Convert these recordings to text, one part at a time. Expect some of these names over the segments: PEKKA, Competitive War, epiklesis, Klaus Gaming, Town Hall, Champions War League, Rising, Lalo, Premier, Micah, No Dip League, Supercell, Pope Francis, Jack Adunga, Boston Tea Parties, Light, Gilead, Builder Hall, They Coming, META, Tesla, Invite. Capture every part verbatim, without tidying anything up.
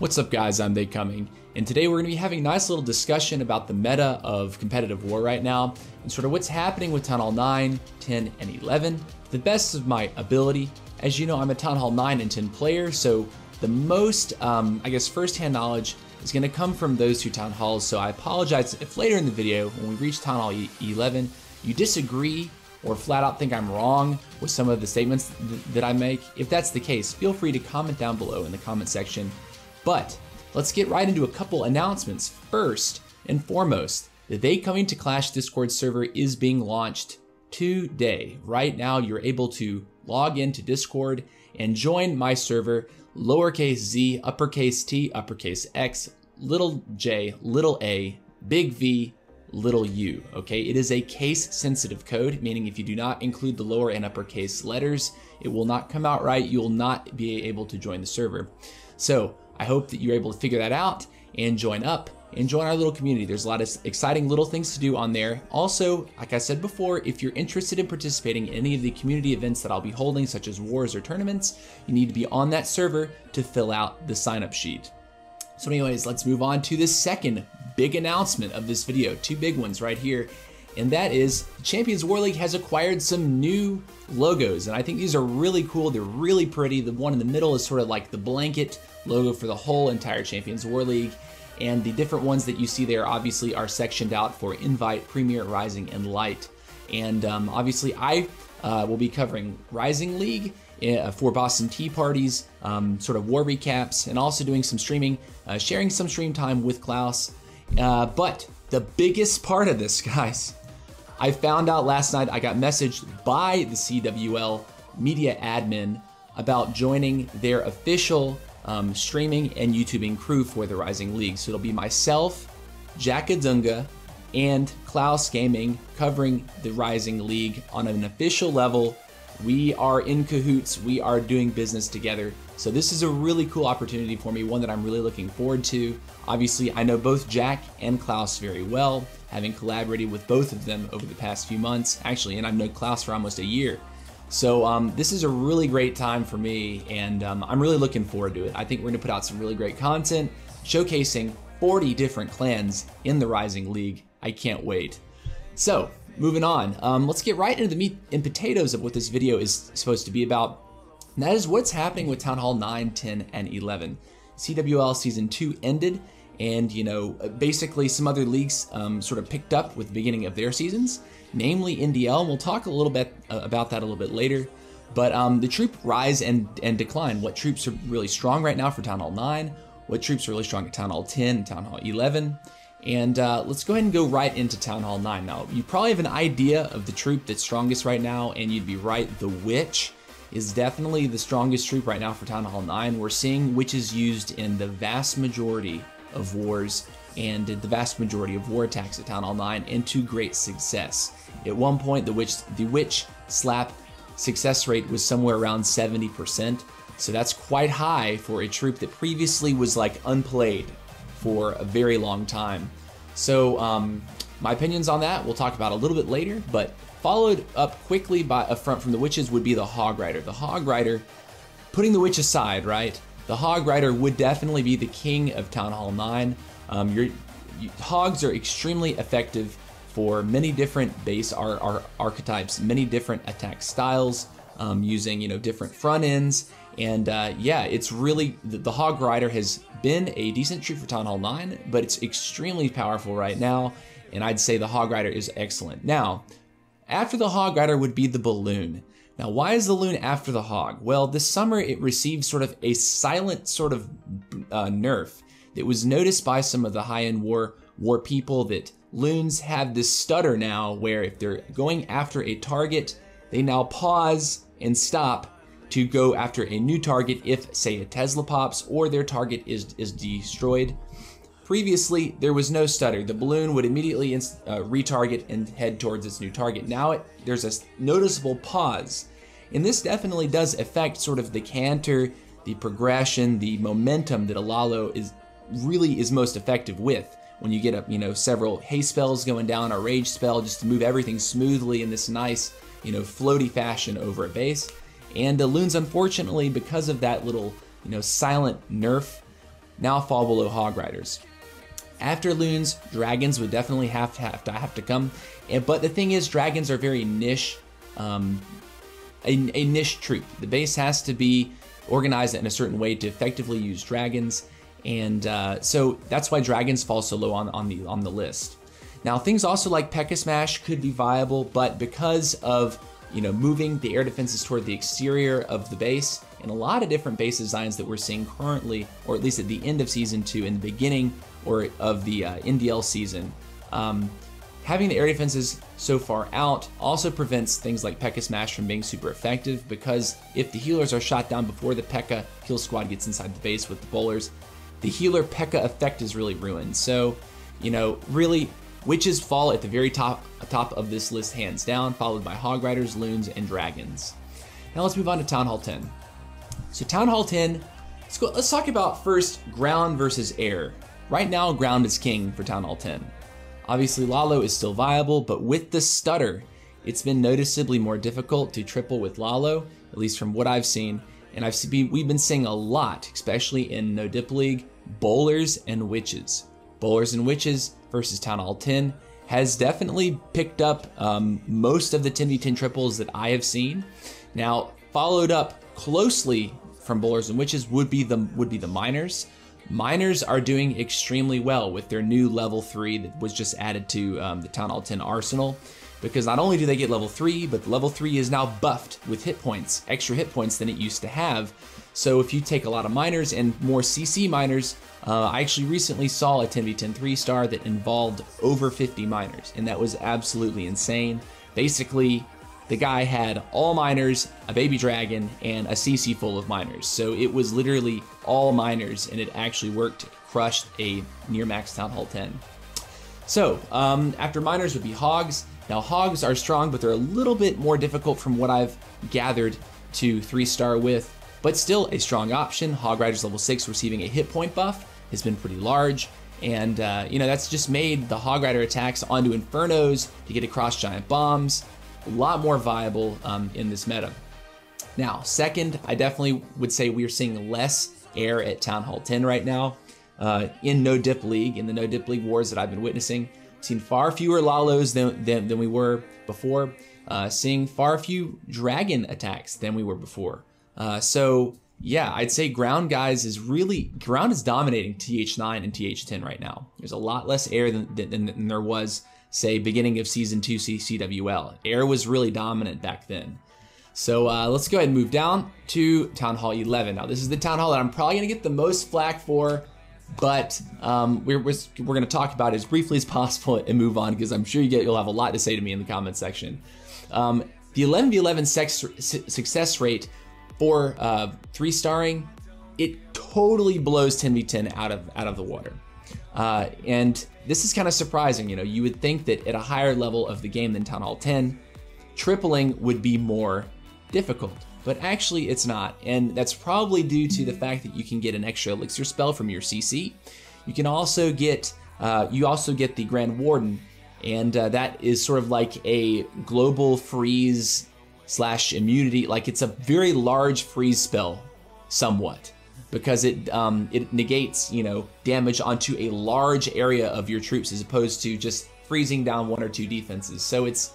What's up guys, I'm They Coming, and today we're going to be having a nice little discussion about the meta of competitive war right now, and sort of what's happening with Town Hall nine, ten, and eleven, the best of my ability. As you know, I'm a Town Hall nine and ten player, so the most, um, I guess, first-hand knowledge is going to come from those two Town Halls, so I apologize if later in the video, when we reach Town Hall eleven, you disagree or flat out think I'm wrong with some of the statements th that I make. If that's the case, feel free to comment down below in the comment section. But let's get right into a couple announcements. First and foremost, the They Coming to Clash Discord server is being launched today. Right now, you're able to log into Discord and join my server, lowercase z, uppercase t, uppercase x, little j, little a, big V, little u, okay? It is a case-sensitive code, meaning if you do not include the lower and uppercase letters, it will not come out right. You will not be able to join the server. So I hope that you're able to figure that out and join up and join our little community. There's a lot of exciting little things to do on there. Also, like I said before, if you're interested in participating in any of the community events that I'll be holding, such as wars or tournaments, you need to be on that server to fill out the sign-up sheet. So anyways, let's move on to the second big announcement of this video, two big ones right here. And that is Champions War League has acquired some new logos, and I think these are really cool. They're really pretty. The one in the middle is sort of like the blanket logo for the whole entire Champions War League, and the different ones that you see there obviously are sectioned out for Invite, Premier, Rising, and Light. And um, obviously I uh, will be covering Rising League for Boston Tea Parties, um, sort of war recaps, and also doing some streaming, uh, sharing some stream time with Klaus. Uh, but the biggest part of this, guys, I found out last night, I got messaged by the C W L media admin about joining their official um, streaming and YouTubing crew for the Rising League. So it'll be myself, Jack Adunga, and Klaus Gaming covering the Rising League on an official level. We are in cahoots, we are doing business together. So this is a really cool opportunity for me, one that I'm really looking forward to. Obviously, I know both Jack and Klaus very well, having collaborated with both of them over the past few months, actually, and I've known Klaus for almost a year. So um, this is a really great time for me, and um, I'm really looking forward to it. I think we're gonna put out some really great content, showcasing forty different clans in the Rising League. I can't wait. So moving on, um, let's get right into the meat and potatoes of what this video is supposed to be about. And that is what's happening with Town Hall nine, ten, and eleven. C W L season two ended, and you know, basically some other leagues um, sort of picked up with the beginning of their seasons, namely N D L, and we'll talk a little bit uh, about that a little bit later. But um, the troop rise and, and decline, what troops are really strong right now for Town Hall nine, what troops are really strong at Town Hall ten, and Town Hall eleven, and uh, let's go ahead and go right into Town Hall nine. Now, you probably have an idea of the troop that's strongest right now, and you'd be right, the Witch is definitely the strongest troop right now for Town Hall nine. We're seeing witches used in the vast majority of wars and the vast majority of war attacks at Town Hall nine, and to great success. At one point, the witch, the witch slap success rate was somewhere around seventy percent. So that's quite high for a troop that previously was like unplayed for a very long time. So um, my opinions on that, we'll talk about a little bit later, but followed up quickly by a front from the witches would be the Hog Rider. The Hog Rider, putting the witch aside, right? The Hog Rider would definitely be the king of Town Hall nine. Um, your, you, hogs are extremely effective for many different base ar ar archetypes, many different attack styles, um, using you know different front ends, and uh, yeah, it's really the, the Hog Rider has been a decent troop for Town Hall nine, but it's extremely powerful right now, and I'd say the Hog Rider is excellent now. After the Hog Rider would be the Balloon. Now, why is the Balloon after the Hog? Well, this summer it received sort of a silent sort of uh, nerf that was noticed by some of the high-end war war people, that Loons have this stutter now where if they're going after a target, they now pause and stop to go after a new target if, say, a Tesla pops or their target is, is destroyed. Previously, there was no stutter. The Balloon would immediately uh, retarget and head towards its new target. Now it, there's a noticeable pause. And this definitely does affect sort of the canter, the progression, the momentum that a Lalo is, really is most effective with. When you get up, you know, several haste spells going down, a rage spell, just to move everything smoothly in this nice, you know, floaty fashion over a base. And the Loons, unfortunately, because of that little, you know, silent nerf, now fall below Hog Riders. After Loons, Dragons would definitely have to have to, have to come. But the thing is, Dragons are very niche, um, a, a niche troop. The base has to be organized in a certain way to effectively use Dragons. And uh, so that's why Dragons fall so low on, on, the, on the list. Now, things also like P E K K A Smash could be viable, but because of, you know, moving the air defenses toward the exterior of the base, and a lot of different base designs that we're seeing currently, or at least at the end of season two and the beginning or of the uh, N D L season, um, having the air defenses so far out also prevents things like P E K K A Smash from being super effective, because if the healers are shot down before the P E K K A kill squad gets inside the base with the bowlers, the healer P E K K A effect is really ruined. So, you know, really, witches fall at the very top, top of this list hands down, followed by Hog Riders, Loons, and Dragons. Now let's move on to Town Hall ten. So Town Hall ten, let's, go, let's talk about first ground versus air. Right now, ground is king for Town Hall ten. Obviously, Lalo is still viable, but with the stutter, it's been noticeably more difficult to triple with Lalo, at least from what I've seen. And I've seen, we've been seeing a lot, especially in No Dip League, bowlers and witches. Bowlers and witches versus Town Hall ten has definitely picked up um, most of the ten v ten triples that I have seen. Now, followed up closely from bowlers and witches would be the would be the miners. Miners are doing extremely well with their new level three that was just added to um, the Town Hall ten arsenal, because not only do they get level three, but level three is now buffed with hit points, extra hit points than it used to have. So if you take a lot of miners and more C C miners, uh, I actually recently saw a ten v ten three star that involved over fifty miners, and that was absolutely insane. Basically, the guy had all miners, a baby dragon, and a C C full of miners. So it was literally all miners, and it actually worked, crushed a near max Town Hall ten. So um, after miners would be hogs. Now hogs are strong, but they're a little bit more difficult from what I've gathered to three star with. But still a strong option. Hog Riders level six receiving a hit point buff has been pretty large. And uh, you know, that's just made the Hog Rider attacks onto Infernos to get across giant bombs a lot more viable um, in this meta. Now, second, I definitely would say we are seeing less air at Town Hall ten right now. Uh, in No Dip League, in the No Dip League wars that I've been witnessing, seen far fewer Lalos than, than, than we were before, uh, seeing far few Dragon attacks than we were before. Uh, so yeah, I'd say ground guys is really, ground is dominating T H nine and T H ten right now. There's a lot less air than, than, than there was, say, beginning of season two C W L. Air was really dominant back then. So uh, let's go ahead and move down to Town Hall eleven. Now this is the Town Hall that I'm probably gonna get the most flack for, but um, we're, we're, we're gonna talk about it as briefly as possible and move on, because I'm sure you get, you'll have a lot to say to me in the comment section. Um, the eleven v eleven sex, success rate for uh, three starring, it totally blows ten v ten out of out of the water, uh, and this is kind of surprising. You know, you would think that at a higher level of the game than Town Hall ten, tripling would be more difficult, but actually it's not, and that's probably due to the fact that you can get an extra elixir spell from your C C. You can also get uh, you also get the Grand Warden, and uh, that is sort of like a global freeze slash immunity, like it's a very large freeze spell somewhat, because it um, it negates, you know, damage onto a large area of your troops as opposed to just freezing down one or two defenses. So it's,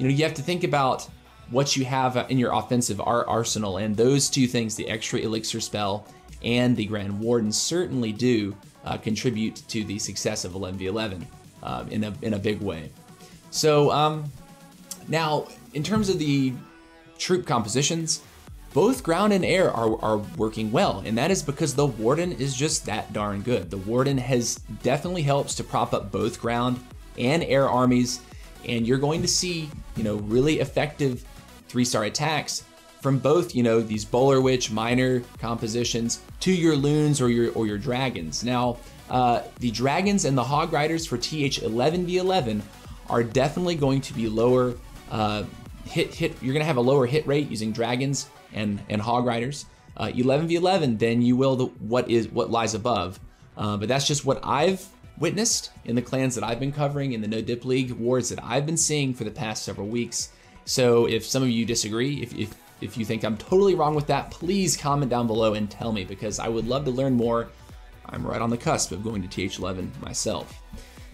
you know, you have to think about what you have in your offensive arsenal, and those two things, the extra elixir spell and the Grand Warden, certainly do uh, contribute to the success of eleven v eleven um, in, a, in a big way. So um, now, in terms of the troop compositions, both ground and air are, are working well, and that is because the Warden is just that darn good. The Warden has definitely helps to prop up both ground and air armies, and you're going to see, you know, really effective three star attacks from both, you know, these Bowler Witch minor compositions to your Loons or your or your Dragons. Now, uh, the Dragons and the Hog Riders for T H eleven v eleven are definitely going to be lower. Uh, hit hit you're gonna have a lower hit rate using Dragons and and Hog Riders uh, eleven v eleven than you will the what is what lies above, uh, but that's just what I've witnessed in the clans that I've been covering, in the No Dip League wars that I've been seeing for the past several weeks. So if some of you disagree, if, if if you think I'm totally wrong with that, please comment down below and tell me, because I would love to learn more. I'm right on the cusp of going to T H eleven myself.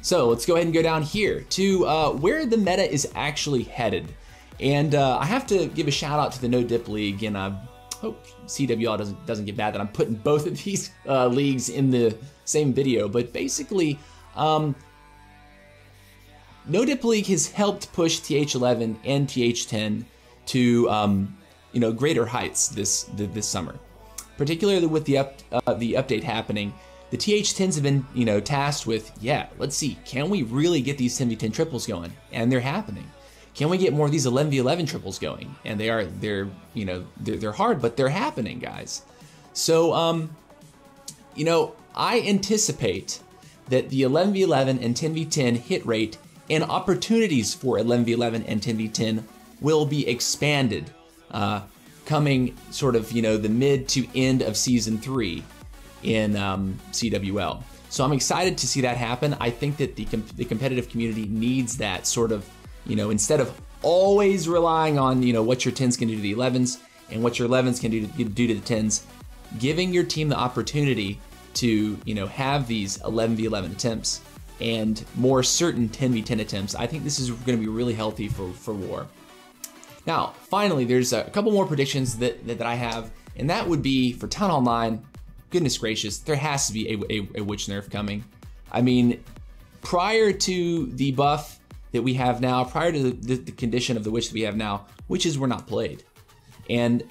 So let's go ahead and go down here to uh, where the meta is actually headed. And uh, I have to give a shout out to the No Dip League, and I hope C W L doesn't, doesn't get bad that I'm putting both of these uh, leagues in the same video, but basically, um, No Dip League has helped push T H eleven and T H ten to um, you know, greater heights this this summer, particularly with the up uh, the update happening. The T H tens have been you know tasked with, yeah, let's see, can we really get these seventy ten triples going? And they're happening. Can we get more of these eleven v eleven triples going? And they are they're you know they're, they're hard, but they're happening, guys. So um, you know I anticipate that the eleven v eleven and ten v ten hit rate and opportunities for eleven v eleven and ten v ten will be expanded uh, coming sort of you know the mid to end of season three in um, C W L. So I'm excited to see that happen. I think that the com the competitive community needs that sort of, you know, instead of always relying on, you know, what your tens can do to the elevens and what your elevens can do to, do to the tens, giving your team the opportunity to, you know, have these eleven v eleven attempts and more certain ten v ten attempts. I think this is going to be really healthy for, for war. Now, finally, there's a couple more predictions that, that, that I have, and that would be for Town Hall nine, goodness gracious, there has to be a, a, a witch nerf coming. I mean, prior to the buff that we have now, prior to the, the condition of the witch that we have now, witches were not played. And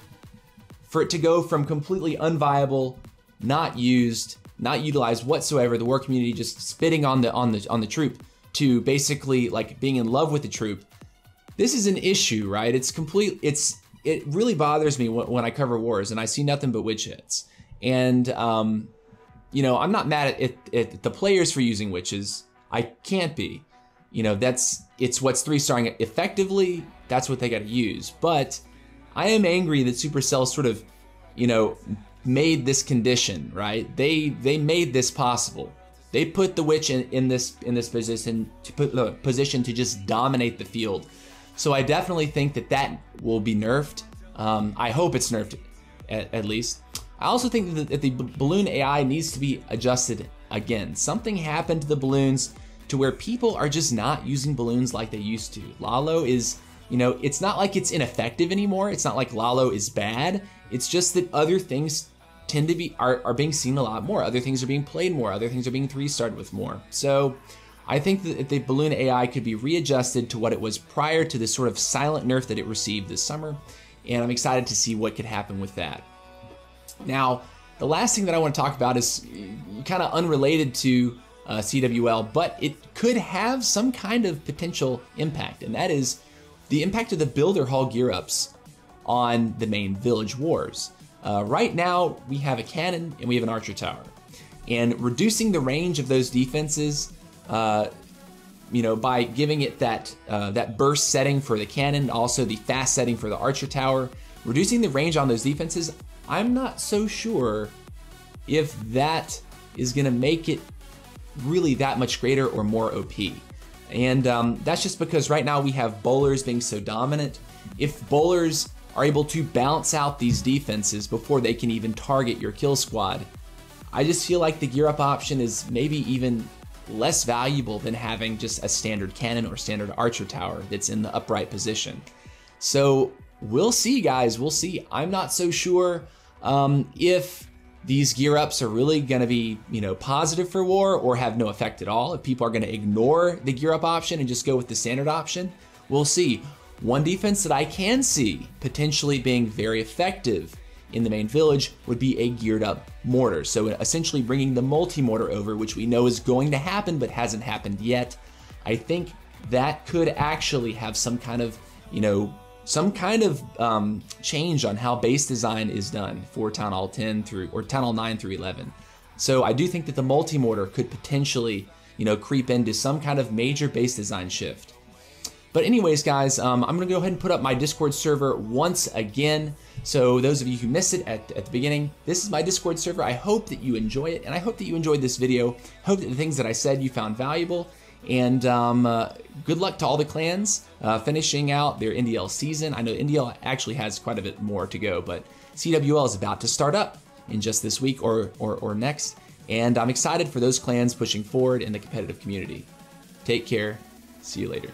for it to go from completely unviable, not used, not utilized whatsoever, the war community just spitting on the on the on the troop, to basically like being in love with the troop. This is an issue, right? It's complete. It's it really bothers me when, when I cover wars and I see nothing but witch hits. And um, you know, I'm not mad at, at, at the players for using witches. I can't be. You know, that's it's what's three-starring it effectively. That's what they got to use. But I am angry that Supercell sort of, you know, made this condition, right? They they made this possible. They put the witch in, in this in this position to put uh, position to just dominate the field. So I definitely think that that will be nerfed. Um, I hope it's nerfed, at, at least. I also think that, that the balloon A I needs to be adjusted again. Something happened to the balloons to where people are just not using balloons like they used to. Lalo is, you know, it's not like it's ineffective anymore. It's not like Lalo is bad. It's just that other things tend to be, are, are being seen a lot more. Other things are being played more. Other things are being three-starred with more. So I think that the balloon A I could be readjusted to what it was prior to this sort of silent nerf that it received this summer. And I'm excited to see what could happen with that. Now, the last thing that I want to talk about is kind of unrelated to Uh, C W L, but it could have some kind of potential impact, and that is the impact of the Builder Hall gear-ups on the main village wars. Uh, right now, we have a cannon and we have an archer tower, and reducing the range of those defenses, uh, you know, by giving it that uh, that burst setting for the cannon, also the fast setting for the archer tower, reducing the range on those defenses. I'm not so sure if that is going to make it really that much greater or more O P. And um, that's just because right now we have bowlers being so dominant. If bowlers are able to bounce out these defenses before they can even target your kill squad, I just feel like the gear up option is maybe even less valuable than having just a standard cannon or standard archer tower that's in the upright position. So we'll see, guys, we'll see. I'm not so sure um, if these gear ups are really going to be, you know, positive for war or have no effect at all. If people are going to ignore the gear up option and just go with the standard option, we'll see. One defense that I can see potentially being very effective in the main village would be a geared up mortar. So essentially bringing the multi-mortar over, which we know is going to happen but hasn't happened yet. I think that could actually have some kind of, you know, some kind of um, change on how base design is done for Town Hall ten through, or Town Hall nine through eleven. So I do think that the multi-mortar could potentially, you know, creep into some kind of major base design shift. But anyways, guys, um, I'm gonna go ahead and put up my Discord server once again. So those of you who missed it at, at the beginning, this is my Discord server. I hope that you enjoy it, and I hope that you enjoyed this video. Hope that the things that I said you found valuable. And um, uh, good luck to all the clans uh, finishing out their N D L season. I know N D L actually has quite a bit more to go, but C W L is about to start up in just this week or, or, or next. and I'm excited for those clans pushing forward in the competitive community. Take care. See you later.